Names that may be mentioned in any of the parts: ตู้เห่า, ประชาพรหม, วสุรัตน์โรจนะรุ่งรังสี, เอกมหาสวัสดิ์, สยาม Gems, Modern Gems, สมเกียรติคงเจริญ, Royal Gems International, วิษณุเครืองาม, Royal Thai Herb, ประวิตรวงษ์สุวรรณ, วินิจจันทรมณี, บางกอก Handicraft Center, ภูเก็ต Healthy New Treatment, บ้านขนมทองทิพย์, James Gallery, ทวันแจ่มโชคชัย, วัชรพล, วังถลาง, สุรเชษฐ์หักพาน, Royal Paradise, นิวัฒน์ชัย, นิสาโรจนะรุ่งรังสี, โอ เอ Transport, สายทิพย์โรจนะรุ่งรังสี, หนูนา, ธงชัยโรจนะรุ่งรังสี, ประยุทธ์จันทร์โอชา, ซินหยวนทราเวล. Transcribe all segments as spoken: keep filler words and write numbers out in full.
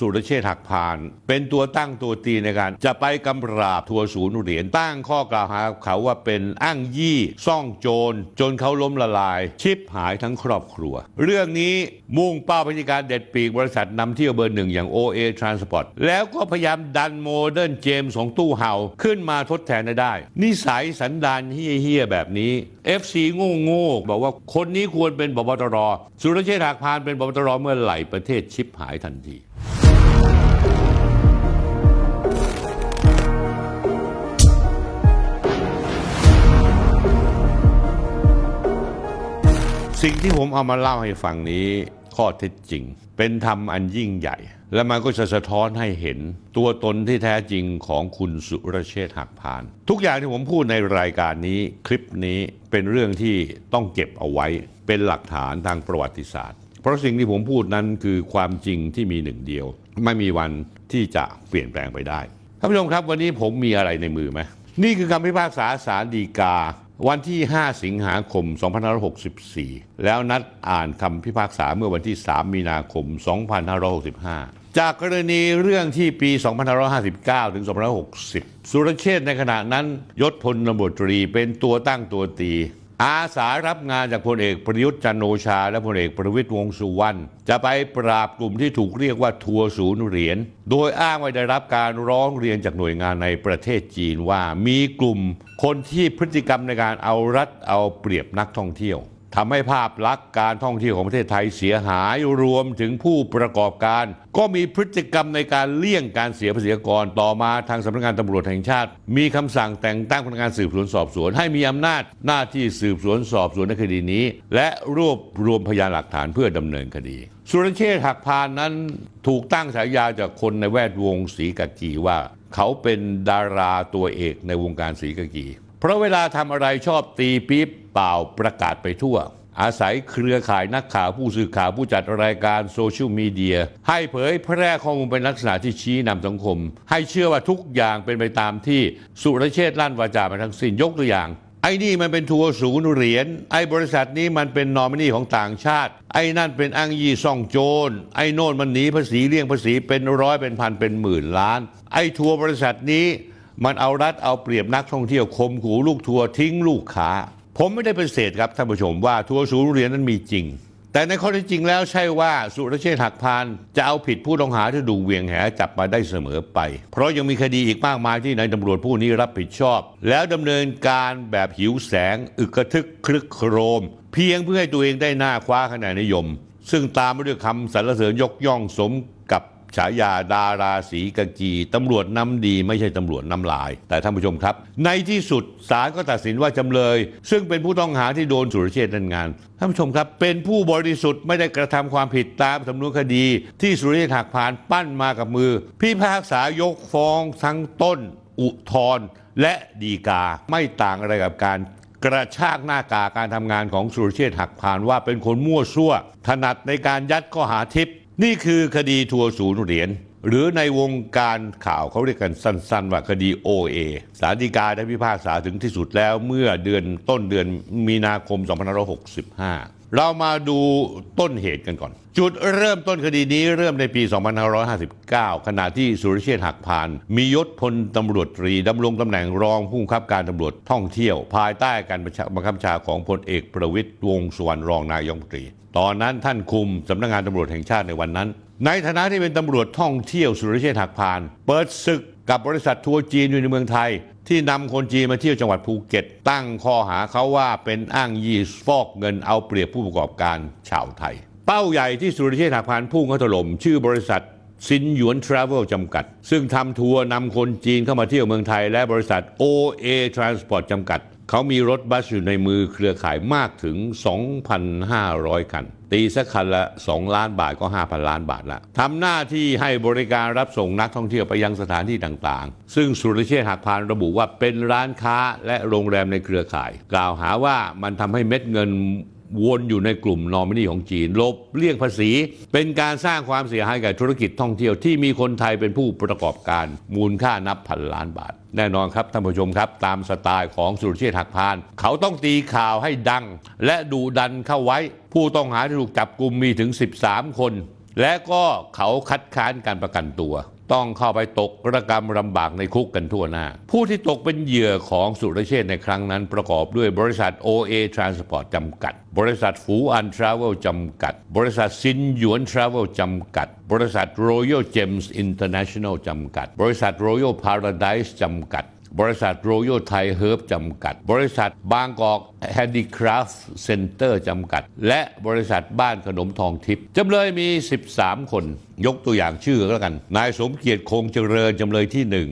สุรเชษฐ์หักพานเป็นตัวตั้งตัวตีในการจะไปกำราบทัวร์ศูนย์เหรียญตั้งข้อกล่าวหาเขาว่าเป็นอ้างยี่ซ่องโจรจนเขาล้มละลายชิบหายทั้งครอบครัวเรื่องนี้มุ่งเป้าพิธีการเด็ดปีกบริษัทนำเที่ยวเบอร์หนึ่งอย่าง โอ เอ Transport แล้วก็พยายามดันโมเดิร์นเจมส์ของตู้เห่าขึ้นมาทดแทนได้นิสัยสันดานเหี้ยๆแบบนี้ เอฟ ซี โง่โง่บอกว่าคนนี้ควรเป็นผบ.ตร.สุรเชษฐ์หักพานเป็นผบ.ตร.เมื่อไหร่ประเทศชิบหายทันทีสิ่งที่ผมเอามาเล่าให้ฟังนี้ข้อเท็จจริงเป็นธรรมอันยิ่งใหญ่และมันก็จะสะท้อนให้เห็นตัวตนที่แท้จริงของคุณสุรเชษฐ์หักพานทุกอย่างที่ผมพูดในรายการนี้คลิปนี้เป็นเรื่องที่ต้องเก็บเอาไว้เป็นหลักฐานทางประวัติศาสตร์เพราะสิ่งที่ผมพูดนั้นคือความจริงที่มีหนึ่งเดียวไม่มีวันที่จะเปลี่ยนแปลงไปได้ท่านผู้ชมครับวันนี้ผมมีอะไรในมือไหมนี่คือคำพิพากษาศาลฎีกาวันที่ห้าสิงหาคมสองพันห้าร้อยหกสิบสี่แล้วนัดอ่านคำพิพากษาเมื่อวันที่สามมีนาคมสองพันห้าร้อยหกสิบห้าจากกรณีเรื่องที่ปีสองพันห้าร้อยห้าสิบเก้าถึงสองพันห้าร้อยหกสิบสุรเชษฐ์ในขณะนั้นยศพลตำรวจตรีเป็นตัวตั้งตัวตีอาสารับงานจากพลเอกประยุทธ์จันทร์โอชาและพลเอกประวิตรวงษ์สุวรรณจะไปปราบกลุ่มที่ถูกเรียกว่าทัวร์ศูนย์เหรียญโดยอ้างว่าได้รับการร้องเรียนจากหน่วยงานในประเทศจีนว่ามีกลุ่มคนที่พฤติกรรมในการเอารัดเอาเปรียบนักท่องเที่ยวทำให้ภาพลักษณ์การท่องเที่ยวของประเทศไทยเสียหายรวมถึงผู้ประกอบการก็มีพฤติกรรมในการเลี่ยงการเสียภาษีอากรต่อมาทางสำนักงานตำรวจแห่งชาติมีคำสั่งแต่งตั้งพนักงานสืบสวนสอบสวนให้มีอำนาจหน้าที่สืบสวนสอบสวนในคดีนี้และรวบรวมพยานหลักฐานเพื่อดำเนินคดีสุรเชษฐ์หักพานนั้นถูกตั้งฉายาจากคนในแวดวงศรีกากีว่าเขาเป็นดาราตัวเอกในวงการศรีกากีเพราะเวลาทำอะไรชอบตีปิ๊บเปล่าประกาศไปทั่วอาศัยเครือข่ายนักข่าวผู้สื่อข่าวผู้จัดรายการโซเชียลมีเดียให้เผยแพร่ข้อมูลเป็นลักษณะที่ชี้นำสังคมให้เชื่อว่าทุกอย่างเป็นไปตามที่สุรเชษฐ์ลั่นวาจามาทั้งสิ้นยกตัวอย่างไอ้นี่มันเป็นทัวร์ศูนย์เหรียญไอ้บริษัทนี้มันเป็นนอมินีของต่างชาติไอ้นั่นเป็นอ้างยี่ซ่องโจรไอ้โน่นมันหนีภาษีเลี่ยงภาษีเป็นร้อยเป็นพันเป็นหมื่นล้านไอ้ทัวร์บริษัทนี้มันเอารัดเอาเปรียบนักท่องเที่ยวข่มขู่ลูกทัวร์ทิ้งลูกค้าผมไม่ได้ปฏิเสธครับท่านผู้ชมว่าทัวร์ศูนย์เหรียญนั้นมีจริงแต่ในข้อเท็จจริงแล้วใช่ว่าสุรเชษฐ์หักพานจะเอาผิดผู้ต้องหาที่ดูเวียงแหจับมาได้เสมอไปเพราะยังมีคดีอีกมากมายที่นายตำรวจผู้นี้รับผิดชอบแล้วดำเนินการแบบหิวแสงอึกระทึกครึกโครมเพียงเพื่อให้ตัวเองได้หน้าคว้าคะแนนนิยมซึ่งตามมาด้วยคำสรรเสริญยกย่องสมกับฉายาดาราศรีกากีตำรวจน้ำดีไม่ใช่ตำรวจน้ำลายแต่ท่านผู้ชมครับในที่สุดศาลก็ตัดสินว่าจำเลยซึ่งเป็นผู้ต้องหาที่โดนสุรเชษฐ์ดำเนินงานท่านผู้ชมครับเป็นผู้บริสุทธิ์ไม่ได้กระทำความผิดตามสำนวนคดีที่สุรเชษฐ์หักพานปั้นมากับมือพิพากษายกฟ้องทั้งต้นอุทธรณ์และฎีกาไม่ต่างอะไรกับการกระชากหน้ากากการทำงานของสุรเชษฐ์หักพานว่าเป็นคนมั่วซั่วถนัดในการยัดข้อหาทิพย์นี่คือคดีทัวร์ศูนย์เหรียญหรือในวงการข่าวเขาเรียกกันสั้นๆว่าคดี โอ เอ ศาลฎีกาได้พิพากษาถึงที่สุดแล้วเมื่อเดือนต้นเดือนมีนาคมสองพันห้าร้อยหกสิบห้าเรามาดูต้นเหตุกันก่อนจุดเริ่มต้นคดีนี้เริ่มในปีสองพันห้าร้อยห้าสิบเก้าขณะที่สุรเชษฐ์หักพานมียศพลตำรวจตรีดำรงตำแหน่งรองผู้บังคับการตำรวจท่องเที่ยวภายใต้การบังคับบัญชาของพลเอกประวิตรวงษ์สุวรรณรองนายกรัฐมนตรีตอนนั้นท่านคุมสำนักงานตำรวจแห่งชาติในวันนั้นในฐานะที่เป็นตำรวจท่องเที่ยวสุรเชษฐ์หักพานเปิดศึกกับบริษัททัวร์จีนอยู่ในเมืองไทยที่นำคนจีนมาเที่ยวจังหวัดภูเก็ตตั้งข้อหาเขาว่าเป็นอ้างยี่ฟอกเงินเอาเปรียบผู้ประกอบการชาวไทยเป้าใหญ่ที่สุรเชษฐ์หักพานพุ่งเข้าถล่มชื่อบริษัทซินหยวนทราเวลจำกัดซึ่งทำทัวร์นำคนจีนเข้ามาเที่ยวเมืองไทยและบริษัท โอ เอ Transport จำกัดเขามีรถบัสอยู่ในมือเครือข่ายมากถึง สองพันห้าร้อย คันตีสักคันละสองล้านบาทก็ ห้าพันล้านบาทละทำหน้าที่ให้บริการรับส่งนักท่องเที่ยวไปยังสถานที่ต่างๆซึ่งสุรเชษฐ์หักพานระบุว่าเป็นร้านค้าและโรงแรมในเครือข่ายกล่าวหาว่ามันทำให้เม็ดเงินวนอยู่ในกลุ่มนอมินีของจีนลบเลี่ยงภาษีเป็นการสร้างความเสียหายแก่ธุรกิจท่องเที่ยวที่มีคนไทยเป็นผู้ประกอบการมูลค่านับพันล้านบาทแน่นอนครับท่านผู้ชมครับตามสไตล์ของสุรเชษฐ์หักพานเขาต้องตีข่าวให้ดังและดุดันเข้าไว้ผู้ต้องหาที่ถูกจับกุมมีถึงสิบสามคน และก็เขาคัดค้านการประกันตัวต้องเข้าไปตกระกรรมลำบากในคุกกันทั่วหน้าผู้ที่ตกเป็นเหยื่อของสุรเชษฐ์ในครั้งนั้นประกอบด้วยบริษัท โอ เอ Transport จำกัดบริษัทฟูอันทราเวลจำกัดบริษัทซินหยวนทราเวลจำกัดบริษัท Royal Gems International จำกัดบริษัท Royal Paradise จำกัดบริษัท Royal Thai Herb จำกัดบริษัทบางกอก Handicraft Center จำกัดและบริษัทบ้านขนมทองทิพย์จำเลยมีสิบสามคนยกตัวอย่างชื่อแล้วกันนายสมเกียรติคงเจริญจำเลยที่หนึ่ง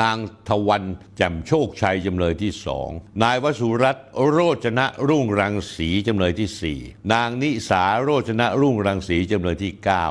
นางทวันแจ่มโชคชัยจำเลยที่สองนายวสุรัตน์โรจนะรุ่งรังสีจำเลยที่สี่นางนิสาโรจนะรุ่งรังสีจำเลยที่เก้า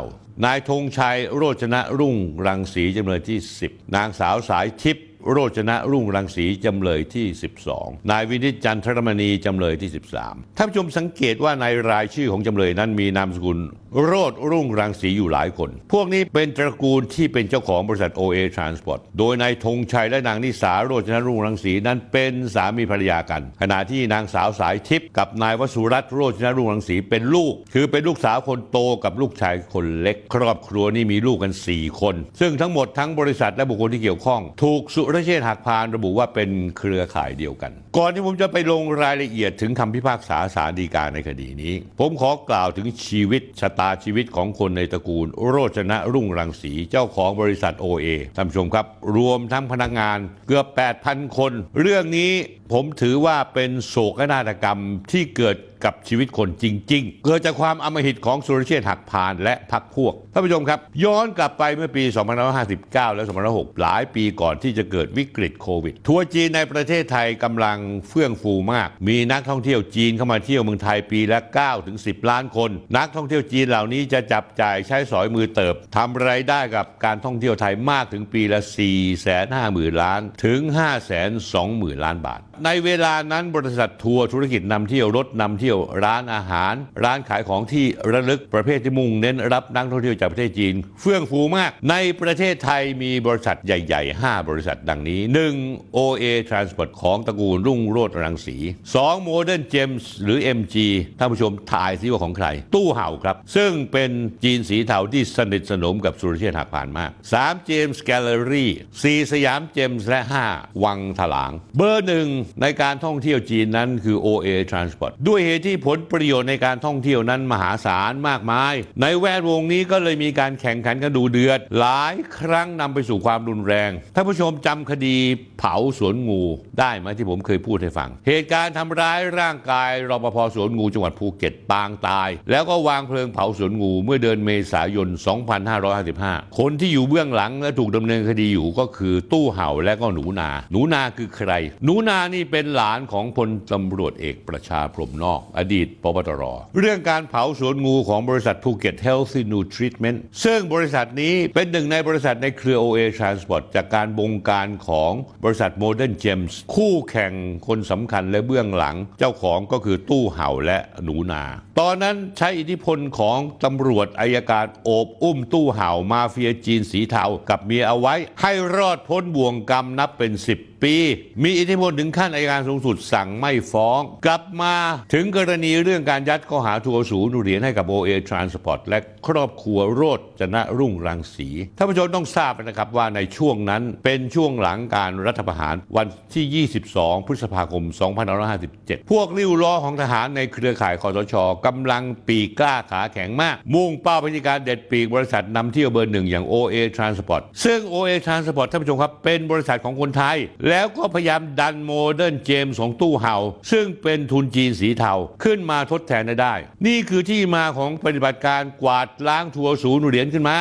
นายธงชัยโรจนะรุ่งรังสีจำเลยที่สิบนางสาวสายทิพย์โรจนะรุ่งรังสีจำเลยที่สิบสองนายวินิจจันทรมณีจำเลยที่สิบสามท่านผู้ชมสังเกตว่าในรายชื่อของจำเลยนั้นมีนามสกุลโรจรุ่งรังสีอยู่หลายคนพวกนี้เป็นตระกูลที่เป็นเจ้าของบริษัท โอ เอ Transport โดยนายธงชัยและนางนิสาโรจนะรุ่งรังสีนั้นเป็นสามีภรรยากันขณะที่นางสาวสายทิพย์กับนายวสุรัตน์โรจนะรุ่งรังสีเป็นลูกคือเป็นลูกสาวคนโตกับลูกชายคนเล็กครอบครัวนี้มีลูกกันสี่คนซึ่งทั้งหมดทั้งบริษัทและบุคคลที่เกี่ยวข้องถูกสุรเชษฐ์หักพานระบุว่าเป็นเครือข่ายเดียวกันก่อนที่ผมจะไปลงรายละเอียดถึงคำพิพากษาศาลฎีกาในคดีนี้ผมขอกล่าวถึงชีวิตชะตาชีวิตของคนในตระกูลโรจนะรุ่งรังสีเจ้าของบริษัท โอ เอ ท่านผู้ชมครับรวมทั้งพนักงานเกือบ แปดพัน คนเรื่องนี้ผมถือว่าเป็นโศกนาฏกรรมที่เกิดกับชีวิตคนจริงๆเกิดจากความอำมหิตของสุรเชษฐ์หักพานและพรรคพวกท่านผู้ชมครับย้อนกลับไปเมื่อปีสองพันห้าร้อยห้าสิบเก้าและสองพันหกหลายปีก่อนที่จะเกิดวิกฤตโควิดทัวร์จีนในประเทศไทยกำลังเฟื่องฟูมากมีนักท่องเที่ยวจีนเข้ามาเที่ยวเมืองไทยปีละ เก้าถึงสิบ ล้านคนนักท่องเที่ยวจีนเหล่านี้จะจับจ่ายใช้สอยมือเติบทำรายได้กับการท่องเที่ยวไทยมากถึงปีละ สี่แสนห้าหมื่น ล้านถึง ห้าแสนสองหมื่น ล้านบาทในเวลานั้นบริษัททัวร์ธุรกิจนำเที่ยวรถนำเที่ยวร้านอาหารร้านขายของที่ระลึกประเภทที่มุ่งเน้นรับนักท่องเที่ยวจากประเทศจีนเฟื่องฟูมากในประเทศไทยมีบริษัทใหญ่ๆห้าบริษัทดังนี้ หนึ่ง โอ เอ Transport ของตระกูลรุ่งโรจน์รังสี สอง Modern Gems หรือ เอ็ม จี ท่านผู้ชมถ่ายซิว่าของใครตู้เห่าครับซึ่งเป็นจีนสีเทาที่สนิทสนมกับสุรเชษฐ์หักพานมาก สาม James Gallery สี่ สยาม Gems และ ห้า วังถลางเบอร์หนึ่งในการท่องเที่ยวจีนนั้นคือ โอ เอ Transport ด้วยเหตุที่ผลประโยชน์ในการท่องเที่ยวนั้นมหาศาลมากมายในแวดวงนี้ก็เลยมีการแข่งขันกันดูเดือดหลายครั้งนำไปสู่ความรุนแรงท่านผู้ชมจำคดีเผาสวนงูได้ไหมที่ผมเคยพูดให้ฟังเหตุการณ์ทำร้ายร่างกายรปภสวนงูจังหวัดภูเก็ตปางตายแล้วก็วางเพลิงเผาสวนงูเมื่อเดือนเมษายน สองพันห้าร้อยห้าสิบห้า คนที่อยู่เบื้องหลังและถูกดำเนินคดีอยู่ก็คือตู้เห่าและก็หนูนาหนูนาคือใครหนูนานี่เป็นหลานของพลตำรวจเอกประชาพรหมนอกอดีตปปตร.เรื่องการเผาสวนงูของบริษัทภูเก็ต Healthy New Treatment ซึ่งบริษัทนี้เป็นหนึ่งในบริษัทในเครือ โอ เอ Transport จากการบงการของบริษัท Modern Gems คู่แข่งคนสำคัญและเบื้องหลังเจ้าของก็คือตู้เห่าและหนูนาตอนนั้นใช้อิทธิพลของตำรวจอัยการโอบอุ้มตู้เห่ามาเฟียจีนสีเทากับเมียเอาไว้ให้รอดพ้นบ่วงกรรมนับเป็นสิบปีมีอิทธิพลถึงขั้นอัยการสูงสุดสั่งไม่ฟ้องกลับมาถึงกรณีเรื่องการยัดข้อหาทัวร์ศูนย์เหรียญให้กับ โอ เอ Transport และครอบครัวโรจนะรุ่งรังสีท่านผู้ชมต้องทราบนะครับว่าในช่วงนั้นเป็นช่วงหลังการรัฐประหารวันที่ยี่สิบสองพฤษภาคมสองพันห้าร้อยห้าสิบเจ็ดพวกริ้วล้อของทหารในเครือข่ายคสช.กำลังปีกล้าขาแข็งมากมุ่งเป้าไปที่การเด็ดปีกบริษัทนำเที่ยวเบอร์หนึ่งอย่าง โอ เอ Transport ซึ่ง โอ เอ Transport ท่านผู้ชมครับเป็นบริษัทของคนไทยแล้วก็พยายามดันโมเดิร์นเจมส์ของตู้เห่าซึ่งเป็นทุนจีนสีเทาขึ้นมาทดแทนได้นี่คือที่มาของปฏิบัติการกวาดล้างทัวร์ศูนย์เหรียญขึ้นมา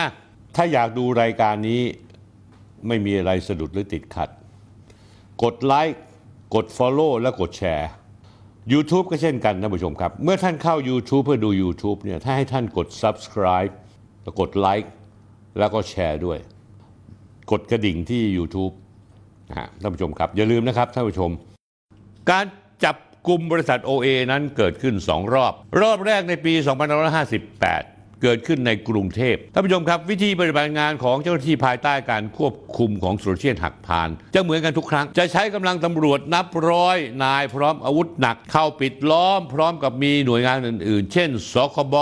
ถ้าอยากดูรายการนี้ไม่มีอะไรสะดุดหรือติดขัดกดไลค์กด Follow และกดแชร์ YouTube ก็เช่นกันนะผู้ชมครับเมื่อท่านเข้า YouTube เพื่อดู YouTube เนี่ยถ้าให้ท่านกด Subscribe แล้วกดไลค์แล้วก็แชร์ด้วยกดกระดิ่งที่ YouTubeท่านผู้ชมครับอย่าลืมนะครับท่านผู้ชมการจับกุมบริษัท โอ เอ นั้นเกิดขึ้นสองรอบรอบแรกในปีสองพันห้าร้อยห้าสิบแปด เกิดขึ้นในกรุงเทพท่านผู้ชมครับวิธีปฏิบัติงานของเจ้าหน้าที่ภายใต้การควบคุมของสุรเชษฐ์หักพานจะเหมือนกันทุกครั้งจะใช้กำลังตำรวจนับร้อยนายพร้อมอาวุธหนักเข้าปิดล้อมพร้อมกับมีหน่วยงานอื่นๆเช่นสคบ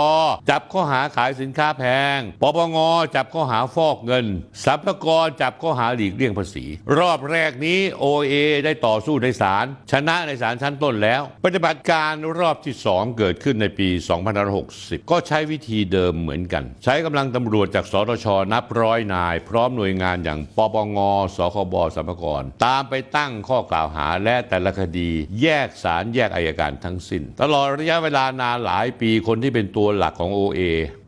จับข้อหาขายสินค้าแพงปปงจับข้อหาฟอกเงินสรรพากรจับข้อหาหลีกเลี่ยงภาษีรอบแรกนี้ โอ เอ ได้ต่อสู้ในศาลชนะในศาลชั้นต้นแล้วปฏิบัติการรอบที่สองเกิดขึ้นในปีสองพันห้าร้อยหกสิบก็ใช้วิธีเดิมเหมือนกันใช้กำลังตำรวจจากสตชนับร้อยนายพร้อมหน่วยงานอย่างปปงสคบสรรพากรตามไปตั้งข้อกล่าวหาและแต่ละคดีแยกศาลแยกอัยการทั้งสิ้นตลอดระยะเวลานานหลายปีคนที่เป็นตัวหลักของ โอ เอ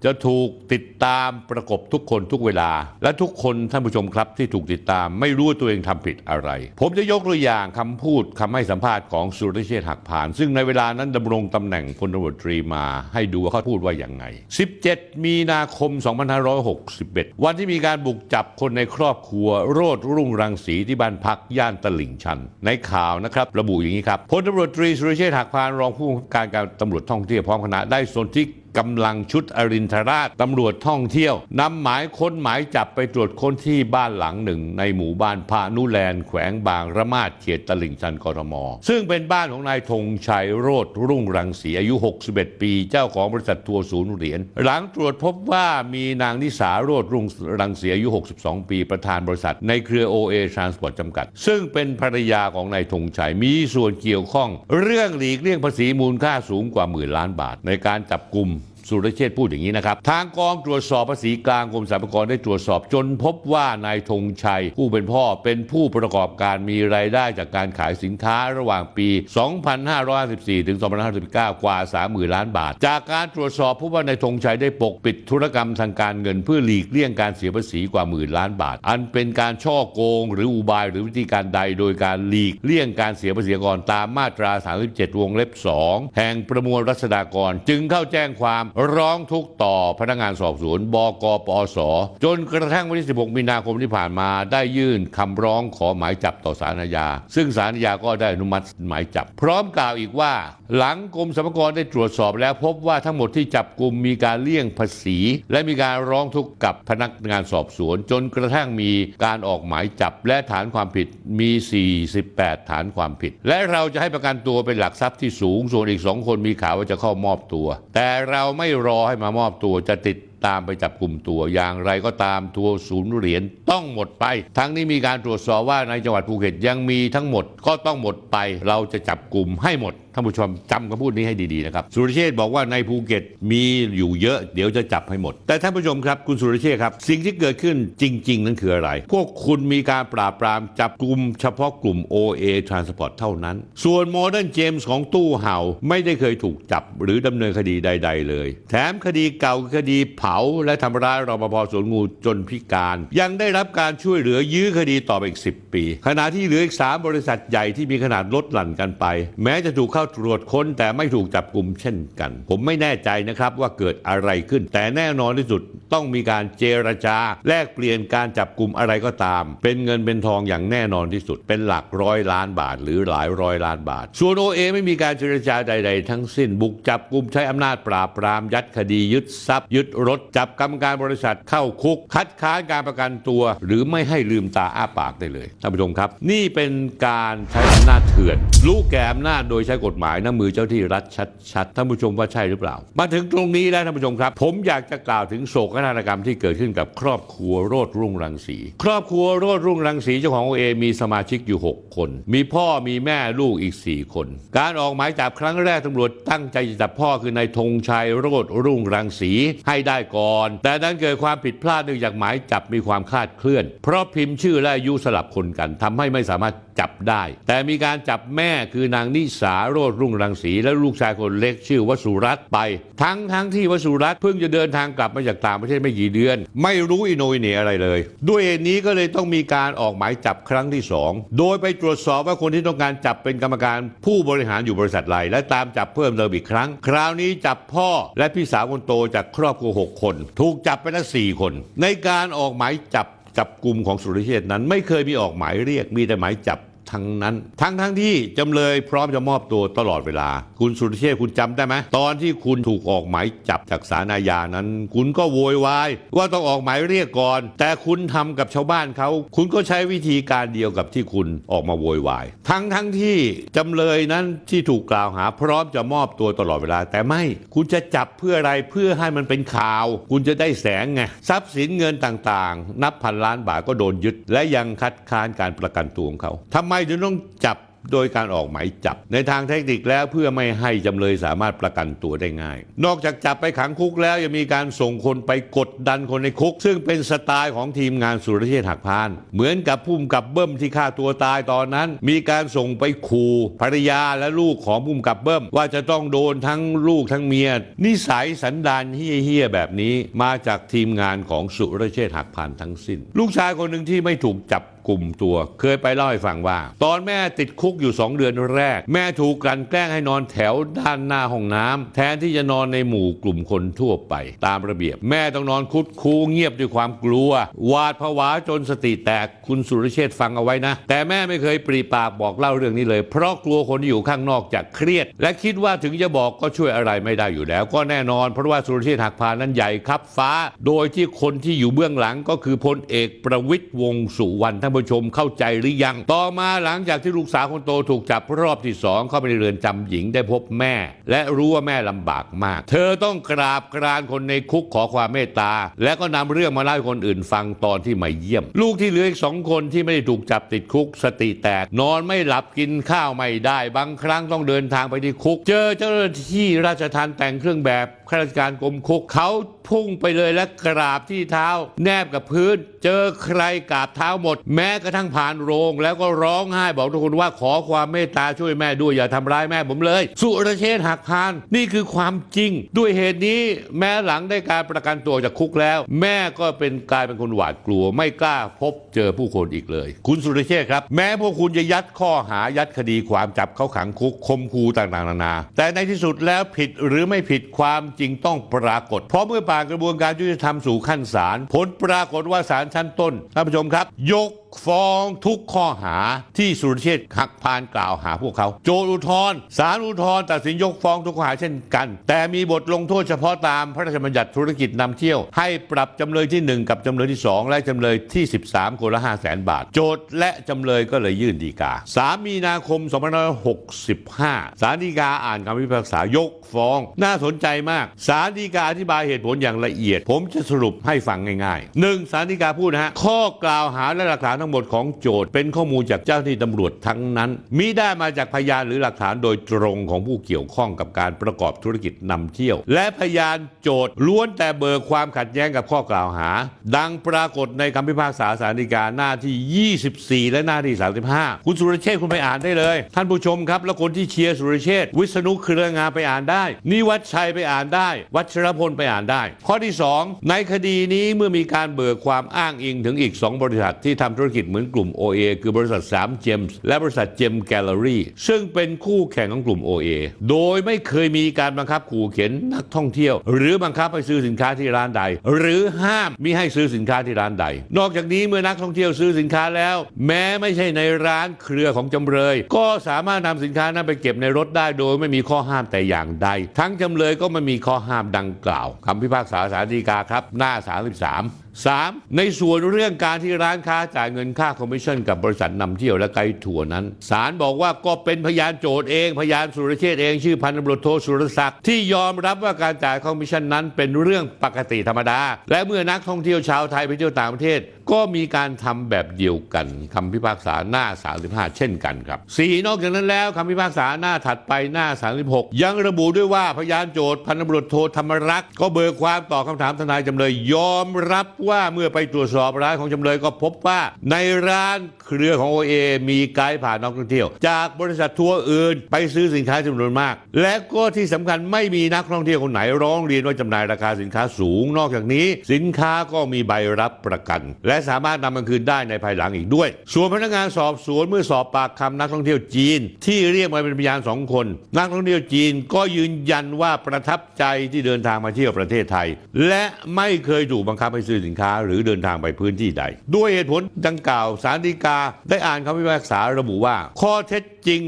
จะถูกติดตามประกบทุกคนทุกเวลาและทุกคนท่านผู้ชมครับที่ถูกติดตามไม่รู้ว่าตัวเองทำผิดอะไรผมจะยกตัวอย่างคำพูดคำให้สัมภาษณ์ของสุรเชษฐ์หักพานซึ่งในเวลานั้นดำรงตำแหน่งพลตำรวจตรีมาให้ดูว่าเขาพูดว่าอย่างไงสิบเจ็ดมีนาคมสองพันห้าร้อยหกสิบเอ็ดวันที่มีการบุกจับคนในครอบครัวโรจน์รุ่งรังสีที่บ้านพักย่านตลิ่งชันในข่าวนะครับระบุอย่างนี้ครับพลตำรวจตรีสุรเชษฐ์หักพานรองผู้บังคับการการตำรวจท่องเที่ยวพร้อมคณะได้สนธิกำลังชุดอรินทราชตำรวจท่องเที่ยวนำหมายค้นหมายจับไปตรวจค้นที่บ้านหลังหนึ่งในหมู่บ้านพานุแลนแขวงบางระมาดเขตตลิ่งชันกทมซึ่งเป็นบ้านของนายธงชัยโรจน์รุ่งรังสีอายุหกสิบเอ็ดปีเจ้าของบริษัททัวร์ศูนย์เหรียญหลังตรวจพบว่ามีนางนิสาโรจน์รุ่งรังสีอายุหกสิบสองปีประธานบริษัทในเครือ โอ เอ Transport จำกัดซึ่งเป็นภรรยาของนายธงชัยมีส่วนเกี่ยวข้องเรื่องหลีกเลี่ยงภาษีมูลค่าสูงกว่าหมื่นล้านบาทในการจับกลุ่มสุรเชษฐ์พูดอย่างนี้นะครับทางกองตรวจสอบภาษีกลางกรมสรรพากรได้ตรวจสอบจนพบว่านายธงชัยผู้เป็นพ่อเป็นผู้ประกอบการมีรายได้จากการขายสินค้าระหว่างปี สองพันห้าร้อยห้าสิบสี่ ถึง สองพันห้าร้อยห้าสิบเก้า กว่า สามหมื่น ล้านบาทจากการตรวจสอบพบว่านายธงชัยได้ปกปิดธุรกรรมทางการเงินเพื่อหลีกเลี่ยงการเสียภาษีกว่าหมื่นล้านบาทอันเป็นการช่อโกงหรืออุบายหรือวิธีการใดโดยการหลีกเลี่ยงการเสียภาษีก่อนตามมาตรา สามสิบเจ็ด วงเล็บ สองแห่งประมวลรัษฎากรจึงเข้าแจ้งความร้องทุกข์ต่อพนักงานสอบสวนบกปอสจนกระทั่งวันที่สิบหกมีนาคมที่ผ่านมาได้ยื่นคำร้องขอหมายจับต่อศาลอาญาซึ่งศาลอาญาก็ได้อนุมัติหมายจับพร้อมกล่าวอีกว่าหลังกรมสรรพากรได้ตรวจสอบแล้วพบว่าทั้งหมดที่จับกลุ่มมีการเลี่ยงภาษีและมีการร้องทุกข์กับพนักงานสอบสวนจนกระทั่งมีการออกหมายจับและฐานความผิดมีสี่สิบแปดฐานความผิดและเราจะให้ประกันตัวเป็นหลักทรัพย์ที่สูงส่วนอีกสองคนมีข่าวว่าจะเข้ามอบตัวแต่เราไม่รอให้มามอบตัวจะติดตามไปจับกลุ่มตัวอย่างไรก็ตามทัวร์ศูนย์เหรียญต้องหมดไปทั้งนี้มีการตรวจสอบว่าในจังหวัดภูเก็ตยังมีทั้งหมดก็ต้องหมดไปเราจะจับกลุ่มให้หมดท่านผู้ชมจำคำพูดนี้ให้ดีๆนะครับสุรเชษฐ์บอกว่าในภูเก็ตมีอยู่เยอะเดี๋ยวจะจับให้หมดแต่ท่านผู้ชมครับคุณสุรเชษฐ์ครับสิ่งที่เกิดขึ้นจริงๆนั้นคืออะไรพวกคุณมีการปราบปรามจับกลุ่มเฉพาะกลุ่ม โอ เอ Transport เท่านั้นส่วน Modern James ของตู้เห่าไม่ได้เคยถูกจับหรือดำเนินคดีใดๆเลยแถมคดีเก่าคดีเผาและทำร้ายรปภสวนงูจนพิการยังได้รับการช่วยเหลือยื้อคดีต่อไปอีกสิบปีขณะที่เหลืออีกสามบริษัทใหญ่ที่มีขนาดลดหลั่นกันไปแม้จะถูกเข้าตรวจค้นแต่ไม่ถูกจับกลุ่มเช่นกันผมไม่แน่ใจนะครับว่าเกิดอะไรขึ้นแต่แน่นอนที่สุดต้องมีการเจรจาแลกเปลี่ยนการจับกลุ่มอะไรก็ตามเป็นเงินเป็นทองอย่างแน่นอนที่สุดเป็นหลักร้อยล้านบาทหรือหลายร้อยล้านบาทส่วน โอ เอ ไม่มีการเจรจาใดๆทั้งสิ้นบุกจับกลุ่มใช้อำนาจปราบปรามยัดคดียึดทรัพย์ยึดรถจับกรรมการบริษัทเข้าคุกคัดค้านการประกันตัวหรือไม่ให้ลืมตาอ้าปากได้เลยท่านผู้ชมครับนี่เป็นการใช้อำนาจเถื่อนลูกแกมหน้าโดยใช้กฎหมายน้ำมือเจ้าที่รัฐชัดๆท่านผู้ชมว่าใช่หรือเปล่ามาถึงตรงนี้แล้วท่านผู้ชมครับผมอยากจะกล่าวถึงโศกนาฏกรรมที่เกิดขึ้นกับครอบครัวโรจน์รุ่งรังสีครอบครัวโรจน์รุ่งรังสีเจ้าของ โอ เอ มีสมาชิกอยู่หกคนมีพ่อมีแม่ลูกอีกสี่คนการออกหมายจับครั้งแรกตำรวจตั้งใจจะจับพ่อคือนายธงชัยโรจน์รุ่งรังสีให้ได้ก่อนแต่นั้นเกิดความผิดพลาดเนื่องจากหมายจับมีความคลาดเคลื่อนเพราะพิมพ์ชื่อและอายุสลับคนกันทำให้ไม่สามารถจับได้แต่มีการจับแม่คือนางนิสาโรจน์รุ่งรังสีและลูกชายคนเล็กชื่อวสุรัตน์ไปทั้งทั้งที่วสุรัตน์เพิ่งจะเดินทางกลับมาจากต่างประเทศไม่กี่เดือนไม่รู้อิโนยเหน่อะไรเลยด้วยเหตุนี้ก็เลยต้องมีการออกหมายจับครั้งที่สองโดยไปตรวจสอบว่าคนที่ต้องการจับเป็นกรรมการผู้บริหารอยู่บริษัทไรและตามจับเพิ่มเติมอีกครั้งคราวนี้จับพ่อและพี่สาวคนโตจากครอบครัวหกคนถูกจับไปแล้วสี่คนในการออกหมายจับจับกลุ่มของสุรเชษฐ์นั้นไม่เคยมีออกหมายเรียกมีแต่หมายจับ ทั้งนั้นทั้งทั้งที่จำเลยพร้อมจะมอบตัวตลอดเวลาคุณสุรเชษฐ์คุณจำได้ไหมตอนที่คุณถูกออกหมายจับจากศาลอาญานั้นคุณก็โวยวายว่าต้องออกหมายเรียกก่อนแต่คุณทำกับชาวบ้านเขาคุณก็ใช้วิธีการเดียวกับที่คุณออกมาโวยวายทั้งทั้งที่จำเลยนั้นที่ถูกกล่าวหาพร้อมจะมอบตัวตลอดเวลาแต่ไม่คุณจะจับเพื่ออะไรเพื่อให้มันเป็นข่าวคุณจะได้แสงไงทรัพย์สินเงินต่างๆนับพันล้านบาทก็โดนยึดและยังคัดค้านการประกันตัวของเขาทำไมถึงต้องจับโดยการออกหมายจับในทางเทคนิคแล้วเพื่อไม่ให้จำเลยสามารถประกันตัวได้ง่ายนอกจากจับไปขังคุกแล้วยังมีการส่งคนไปกดดันคนในคุกซึ่งเป็นสไตล์ของทีมงานสุรเชษฐ์หักพานเหมือนกับผู้กำกับเบิ้มที่ฆ่าตัวตายตอนนั้นมีการส่งไปขู่ภรรยาและลูกของผู้กำกับเบิ้มว่าจะต้องโดนทั้งลูกทั้งเมียนิสัยสันดานเหี้ยๆแบบนี้มาจากทีมงานของสุรเชษฐ์หักพานทั้งสิ้นลูกชายคนหนึ่งที่ไม่ถูกจับกลุ่มตัวเคยไปเล่าให้ฟังว่าตอนแม่ติดคุกอยู่สองเดือนแรกแม่ถูกกลั่นแกล้งให้นอนแถวด้านหน้าห้องน้ำแทนที่จะนอนในหมู่กลุ่มคนทั่วไปตามระเบียบแม่ต้องนอนคุดคูเงียบด้วยความกลัวหวาดผวาจนสติแตกคุณสุรเชษฐ์ฟังเอาไว้นะแต่แม่ไม่เคยปรีปากบอกเล่าเรื่องนี้เลยเพราะกลัวคนที่อยู่ข้างนอกจะเครียดและคิดว่าถึงจะบอกก็ช่วยอะไรไม่ได้อยู่แล้วก็แน่นอนเพราะว่าสุรเชษฐ์หักพานนั้นใหญ่ครับฟ้าโดยที่คนที่อยู่เบื้องหลังก็คือพลเอกประวิตรวงษ์สุวรรณท่านผู้ชมเข้าใจหรือยังต่อมาหลังจากที่ลูกสาวคนโตถูกจับรอบที่สองเข้าไปในเรือนจำหญิงได้พบแม่และรู้ว่าแม่ลำบากมากเธอต้องกราบกรานคนในคุกขอความเมตตาและก็นำเรื่องมาเล่าให้คนอื่นฟังตอนที่มาเยี่ยมลูกที่เหลืออีกสองคนที่ไม่ได้ถูกจับติดคุกสติแตกนอนไม่หลับกินข้าวไม่ได้บางครั้งต้องเดินทางไปที่คุกเจอเจ้าหน้าที่ราชทัณฑ์แต่งเครื่องแบบข้าราชการกรมคุกเขาพุ่งไปเลยและกราบที่เท้าแนบกับพื้นเจอใครกราบเท้าหมดแม้กระทั่งผ่านโรงแล้วก็ร้องไห้บอกทุกคนว่าขอความเมตตาช่วยแม่ด้วยอย่าทำร้ายแม่ผมเลยสุรเชษฐ์หักพานนี่คือความจริงด้วยเหตุนี้แม้หลังได้การประกันตัวจากคุกแล้วแม่ก็เป็นกลายเป็นคนหวาดกลัวไม่กล้าพบเจอผู้คนอีกเลยคุณสุรเชษฐ์ครับแม้พวกคุณจะยัดข้อหายัดคดีความจับเขาขังคุกคมคูต่างๆนานาแต่ในที่สุดแล้วผิดหรือไม่ผิดความจริงต้องปรากฏเพราะเมื่อผ่านกระบวนการยุติธรรมสู่ขั้นศาลผลปรากฏว่าศาลชั้นต้นท่านผู้ชมครับยกฟ้องทุกข้อหาที่สุรเชษฐ์หักพานกล่าวหาพวกเขาโจทก์อุทธรณ์ศาลอุทธรณ์ตัดสินยกฟ้องทุกข้อหาเช่นกันแต่มีบทลงโทษเฉพาะตามพระราชบัญญัติธุรกิจนำเที่ยวให้ปรับจำเลยที่หนึ่งกับจำเลยที่สองและจำเลยที่สิบสามคนละ ห้าแสน บาทโจทก์และจำเลยก็เลยยื่นฎีกาสามมีนาคมสองพันห้าร้อยหกสิบห้าศาลฎีกาอ่านคำพิพากษายกฟ้องน่าสนใจมากศาลฎีกาอธิบายเหตุผลอย่างละเอียดผมจะสรุปให้ฟังง่ายๆหนึ่งศาลฎีกาพูดนะฮะข้อกล่าวหาและหลักฐานทั้งหมดของโจทก์เป็นข้อมูลจากเจ้าหน้าที่ตำรวจทั้งนั้นมิได้มาจากพยานหรือหลักฐานโดยตรงของผู้เกี่ยวข้องกับการประกอบธุรกิจนำเที่ยวและพยานโจทก์ล้วนแต่เบิกความขัดแย้งกับข้อกล่าวหาดังปรากฏในคำพิพากษาศาลฎีกาหน้าที่ยี่สิบสี่และหน้าที่สามสิบห้าคุณสุรเชษฐ์คุณไปอ่านได้เลยท่านผู้ชมครับและคนที่เชียร์สุรเชษฐ์วิษณุเครืองามไปอ่านได้นิวัฒน์ชัยไปอ่านได้วัชรพลไปอ่านได้ข้อที่สองในคดีนี้เมื่อมีการเบิกความอ้างอิงถึงอีกสองบริษัทที่ทำธุรกิจเหมือนกลุ่ม โอ เอ คือบริษัทสามเจมส์และบริษัทเจมส์แกลเลอรี่ซึ่งเป็นคู่แข่งของกลุ่ม โอ เอ โดยไม่เคยมีการบังคับขู่เข็นนักท่องเที่ยวหรือบังคับให้ซื้อสินค้าที่ร้านใดหรือห้ามมิให้ซื้อสินค้าที่ร้านใดนอกจากนี้เมื่อนักท่องเที่ยวซื้อสินค้าแล้วแม้ไม่ใช่ในร้านเครือของจำเลยก็สามารถนำสินค้านั้นไปเก็บในรถได้โดยไม่มีข้อห้ามแต่อย่างใดทั้งจำเลยก็ไม่มีข้อห้ามดังกล่าวคำพิพากษาศาลฎีกาครับหน้าสามสิบสามสามในส่วนเรื่องการที่ร้านค้าจ่ายเงินค่าคอมมิชชั่นกับบริษัทนำเที่ยวและไกด์ทัวร์นั้นศาลบอกว่าก็เป็นพยานโจทก์เองพยานสุรเชษฐ์เองชื่อพันตำรวจโทสุรศักดิ์ที่ยอมรับว่าการจ่ายคอมมิชชั่นนั้นเป็นเรื่องปกติธรรมดาและเมื่อนักท่องเที่ยวชาวไทยไปเที่ยวต่างประเทศก็มีการทำแบบเดียวกันคำพิพากษาหน้าสามสิบห้าเช่นกันครับสี่นอกจากนั้นแล้วคำพิพากษาหน้าถัดไปหน้าสามสิบหกยังระบุด้วยว่าพยานโจทก์พันตำรวจโทธรรมรักษ์ก็เบิกความต่อคำถามทนายจำเลยยอมรับว่าเมื่อไปตรวจสอบร้านของจำเลยก็พบว่าในร้านเครือของ โอ เอ มีไกด์พานักท่องเที่ยวจากบริษัททัวร์อื่นไปซื้อสินค้าจำนวนมากและก็ที่สำคัญไม่มีนักท่องเที่ยวคนไหนร้องเรียนว่าจำหน่ายราคาสินค้าสูงนอกจากนี้สินค้าก็มีใบรับประกันและ และสามารถนำมันคืนได้ในภายหลังอีกด้วยส่วนพนักงานสอบสวนเมื่อสอบปากคำนักท่องเที่ยวจีนที่เรียกมาเป็นพยานสองคนนักท่องเที่ยวจีนก็ยืนยันว่าประทับใจที่เดินทางมาเที่ยวประเทศไทยและไม่เคยถูกบังคับให้ซื้อสินค้าหรือเดินทางไปพื้นที่ใดด้วยเหตุผลดังกล่าวศาลฎีกาได้อ่านคำพิพากษาระบุว่าข้อเท็จจริง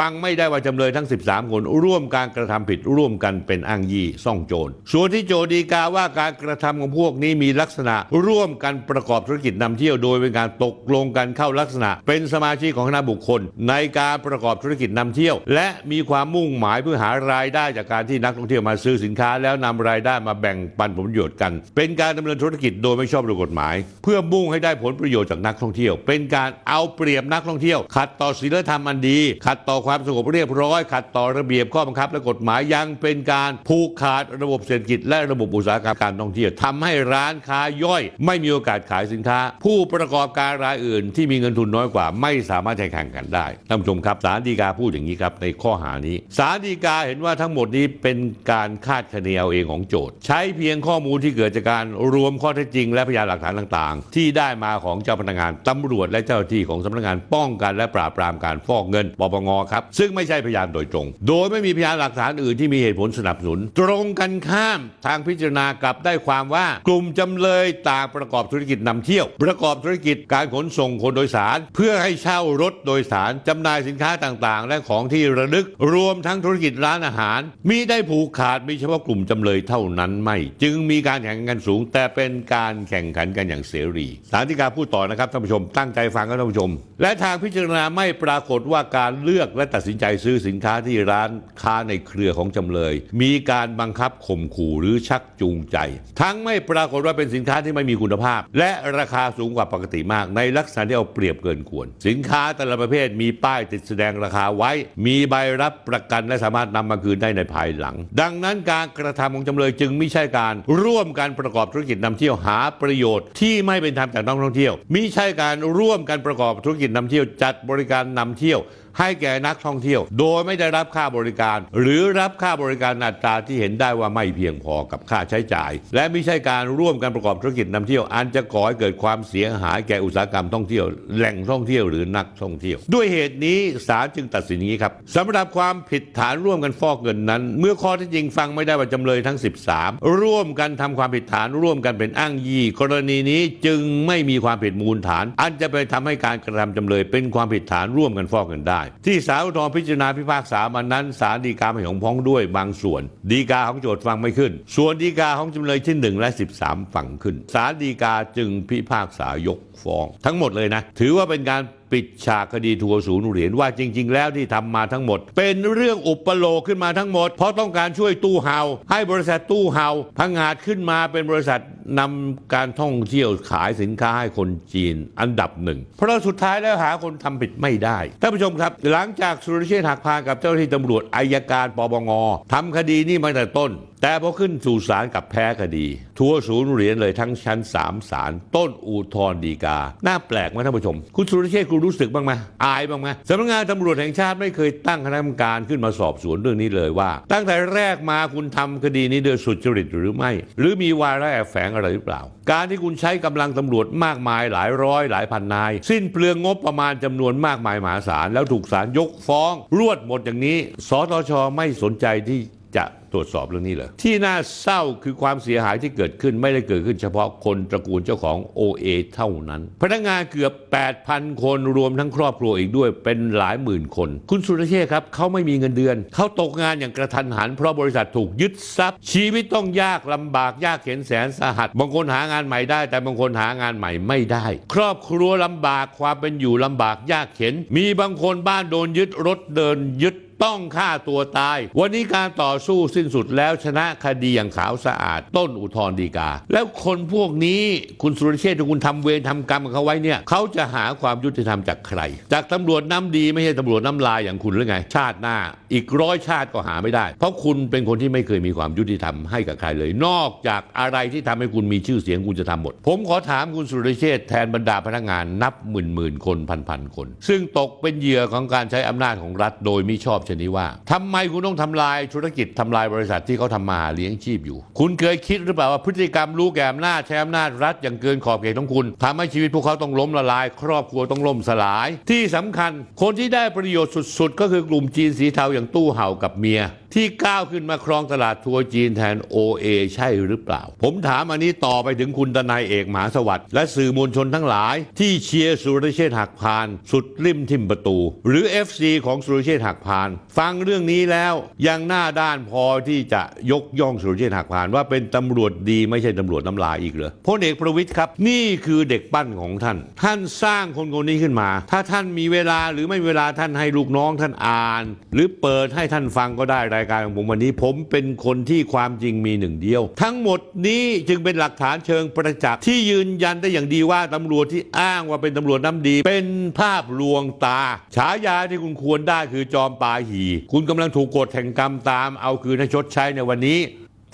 ฟังไม่ได้ว่าจำเลยทั้งสิบสามคนร่วมการกระทำผิดร่วมกันเป็นอ้างยี่ซ่องโจรส่วนที่โจดีกาว่าการกระทำของพวกนี้มีลักษณะร่วมกันประกอบธุรกิจนำเที่ยวโดยเป็นการตกลงกันเข้าลักษณะเป็นสมาชิกของคณะบุคคลในการประกอบธุรกิจนำเที่ยวและมีความมุ่งหมายเพื่อหารายได้จากการที่นักท่องเที่ยวมาซื้อสินค้าแล้วนำรายได้มาแบ่งปันผลประโยชน์กันเป็นการดำเนินธุรกิจโดยไม่ชอบด้วยกฎหมายเพื่อมุ่งให้ได้ผลประโยชน์จากนักท่องเที่ยวเป็นการเอาเปรียบนักท่องเที่ยวขัดต่อศีลธรรมอันดีขัดต่อความสงบเรียบร้อยขัดต่อระเบียบข้อบังคับและกฎหมายยังเป็นการผูกขาดระบบเศรษฐกิจและระบบอุตสาหกรรมการท่องเที่ยวทำให้ร้านค้าย่อยไม่มีโอกาสขายสินค้าผู้ประกอบการรายอื่นที่มีเงินทุนน้อยกว่าไม่สามารถแข่งกันได้ท่านผู้ชมครับศาลฎีกาพูดอย่างนี้ครับในข้อหานี้ศาลฎีกาเห็นว่าทั้งหมดนี้เป็นการคาดคะเนเอาเองของโจทก์ใช้เพียงข้อมูลที่เกิดจากการรวมข้อเท็จจริงและพยานหลักฐานต่างๆที่ได้มาของเจ้าพนักงานตำรวจและเจ้าหน้าที่ของสำนักงานป้องกันและปราบปรามการฟอกเงินปปงซึ่งไม่ใช่พยานโดยตรงโดยไม่มีพยานหลักฐานอื่นที่มีเหตุผลสนับสนุนตรงกันข้ามทางพิจารณากลับได้ความว่ากลุ่มจำเลยต่างประกอบธุรกิจนำเที่ยวประกอบธุรกิจการขนส่งคนโดยสารเพื่อให้เช่ารถโดยสารจำหน่ายสินค้าต่างๆและของที่ระลึกรวมทั้งธุรกิจร้านอาหารมิได้ผูกขาดมีเฉพาะกลุ่มจำเลยเท่านั้นไม่จึงมีการแข่งขันสูงแต่เป็นการแข่งขันกันอย่างเสรีศาลฎีกาพูดต่อนะครับท่านผู้ชมตั้งใจฟังครับท่านผู้ชมและทางพิจารณาไม่ปรากฏว่าการเลือกและตัดสินใจซื้อสินค้าที่ร้านค้าในเครือของจำเลยมีการบังคับข่มขู่หรือชักจูงใจทั้งไม่ปรากฏว่าเป็นสินค้าที่ไม่มีคุณภาพและราคาสูงกว่าปกติมากในลักษณะที่เอาเปรียบเกินควรสินค้าแต่ละประเภทมีป้ายติดแสดงราคาไว้มีใบรับประกันและสามารถนำมาคืนได้ในภายหลังดังนั้นการกระทำของจำเลยจึงไม่ใช่การร่วมกันประกอบธุรกิจนำเที่ยวหาประโยชน์ที่ไม่เป็นธรรมจากนักท่องเที่ยวมิใช่การร่วมกันประกอบธุรกิจนำเที่ยวจัดบริการนำเที่ยวให้แก่นักท่องเที่ยวโดยไม่ได้รับค่าบริการหรือรับค่าบริการอัตราที่เห็นได้ว่าไม่เพียงพอกับค่าใช้จ่ายและไม่ใช่การร่วมกันประกอบธุรกิจนำเที่ยวอันจะก่อให้เกิดความเสียหายแก่อุตสาหกรรมท่องเที่ยวแหล่งท่องเที่ยวหรือนักท่องเที่ยวด้วยเหตุนี้ศาลจึงตัดสินอย่างนี้ครับสำหรับความผิดฐานร่วมกันฟอกเงินนั้นเมื่อข้อเท็จจริงฟังไม่ได้ว่าจำเลยทั้งสิบสามร่วมกันทำความผิดฐานร่วมกันเป็นอ้างยี่กรณีนี้จึงไม่มีความผิดมูลฐานอันจะไปทำให้การกระทำจำเลยเป็นความผิดฐานร่วมกันฟอกเงินได้ที่ศาลอุทธรณ์พิจารณาพิพากษามานั้นศาลฎีกาไม่เห็นพ้องด้วยบางส่วนฎีกาของโจทก์ฟังไม่ขึ้นส่วนฎีกาของจำเลยที่หนึ่งและสิบสามฟังขึ้นศาลฎีกาจึงพิพากษายกฟ้องทั้งหมดเลยนะถือว่าเป็นการปิดฉากคดีทัวร์ศูนย์เหรียญว่าจริงๆแล้วที่ทำมาทั้งหมดเป็นเรื่องอุปโลกขึ้นมาทั้งหมดเพราะต้องการช่วยตู้เห่าให้บริษัทตู้เห่าพังอาจขึ้นมาเป็นบริษัทนำการท่องเที่ยวขายสินค้าให้คนจีนอันดับหนึ่งเพราะสุดท้ายแล้วหาคนทำผิดไม่ได้ท่านผู้ชมครับหลังจากสุรเชษฐ์หักพานกับเจ้าหน้าที่ตำรวจอัยการปปงทำคดีนี้มาแต่ต้นแต่พอขึ้นสู่ศาลกับแพ้คดีทัวร์ศูนย์เหรียญเลยทั้งชั้นสามศาลต้นอุทธรณ์ฎีกาน่าแปลกไหมท่านผู้ชมคุณสุรเชษฐ์คุณรู้สึกบ้างไหมอายบ้างไหมสำนักงานตำรวจแห่งชาติไม่เคยตั้งคณะกรรมการขึ้นมาสอบสวนเรื่องนี้เลยว่าตั้งแต่แรกมาคุณทำคดีนี้โดยสุจริตหรือไม่หรือมีวาระแอบแฝงอะไรหรือเปล่าการที่คุณใช้กำลังตำรวจมากมายหลายร้อยหลายพันนายสิ้นเปลืองงบประมาณจำนวนมากมายมหาศาลแล้วถูกศาลยกฟ้องรวดหมดอย่างนี้สตช.ไม่สนใจที่จะตรวจสอบเรื่องนี้เลยที่น่าเศร้าคือความเสียหายที่เกิดขึ้นไม่ได้เกิดขึ้นเฉพาะคนตระกูลเจ้าของ โอ เอ เท่านั้นพนักงานเกือบ แปดพัน คนรวมทั้งครอบครัวอีกด้วยเป็นหลายหมื่นคนคุณสุรเชษฐ์ครับเขาไม่มีเงินเดือนเขาตกงานอย่างกระทันหันเพราะบริษัทถูกยึดทรัพย์ชีวิตต้องยากลำบากยากเข็ญแสนสาหัสบางคนหางานใหม่ได้แต่บางคนหางานใหม่ไม่ได้ครอบครัวลำบากความเป็นอยู่ลำบากยากเข็ญมีบางคนบ้านโดนยึดรถเดินยึดต้องฆ่าตัวตายวันนี้การต่อสู้สิ้นสุดแล้วชนะคดีอย่างขาวสะอาดต้นอุทธรณ์ฎีกาแล้วคนพวกนี้คุณสุรเชษฐ์ที่คุณทำเวรทำกรรมกับเขาไว้เนี่ยเขาจะหาความยุติธรรมจากใครจากตำรวจน้ำดีไม่ใช่ตำรวจน้ำลายอย่างคุณหรือไงชาติหน้าอีกร้อยชาติก็หาไม่ได้เพราะคุณเป็นคนที่ไม่เคยมีความยุติธรรมให้กับใครเลยนอกจากอะไรที่ทำให้คุณมีชื่อเสียงคุณจะทำหมดผมขอถามคุณสุรเชษฐ์แทนบรรดาพนักงานนับหมื่นหมื่นคนพันพันคนซึ่งตกเป็นเหยื่อของการใช้อำนาจของรัฐโดยมิชอบนี้ว่าทำไมคุณต้องทำลายธุรกิจทำลาย บริษัทที่เขาทำมาเลี้ยงชีพอยู่คุณเคยคิดหรือเปล่าว่าพฤติกรรมรู้แก่อำนาจใช้อำนาจรัฐอย่างเกินขอบเขตของคุณทำให้ชีวิตพวกเขาต้องล้มละลายครอบครัวต้องล่มสลายที่สำคัญคนที่ได้ประโยชน์สุดๆก็คือกลุ่มจีนสีเทาอย่างตู้เห่ากับเมียที่ก้าวขึ้นมาครองตลาดทัวร์จีนแทน โอ เอ ใช่หรือเปล่าผมถามอันนี้ต่อไปถึงคุณทนายเอกมหาสวัสดิ์และสื่อมวลชนทั้งหลายที่เชียร์สุรเชษฐ์หักพานสุดริมทิ่มประตูหรือ เอฟ ซี ของสุรเชษฐ์หักพานฟังเรื่องนี้แล้วยังหน้าด้านพอที่จะยกย่องสุรเชษฐ์หักพานว่าเป็นตำรวจดีไม่ใช่ตำรวจน้ำลายอีกเหรอพลเอกประวิตรครับนี่คือเด็กปั้นของท่านท่านสร้างคนคนนี้ขึ้นมาถ้าท่านมีเวลาหรือไม่มีเวลาท่านให้ลูกน้องท่านอ่านหรือเปิดให้ท่านฟังก็ได้รายการของผมวันนี้ผมเป็นคนที่ความจริงมีหนึ่งเดียวทั้งหมดนี้จึงเป็นหลักฐานเชิงประจักษ์ที่ยืนยันได้อย่างดีว่าตำรวจที่อ้างว่าเป็นตำรวจน้ำดีเป็นภาพลวงตาฉายาที่คุณควรได้คือจอมปาหีคุณกำลังถูกกฎแห่งกรรมตามเอาคืนให้ชดใช้ในวันนี้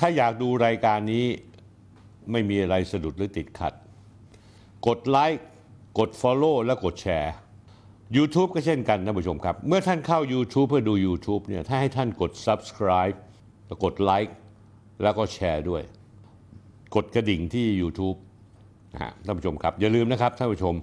ถ้าอยากดูรายการนี้ไม่มีอะไรสะดุดหรือติดขัดกดไลค์กด Follow และกดแชร์YouTube ก็เช่นกันนะผู้ชมครับเมื่อท่านเข้า YouTube เพื่อดู YouTube เนี่ยถ้าให้ท่านกด Subscribe แล้วกด Like แล้วก็แชร์ด้วยกดกระดิ่งที่ YouTube นะฮะท่านผู้ชมครับอย่าลืมนะครับท่านผู้ชม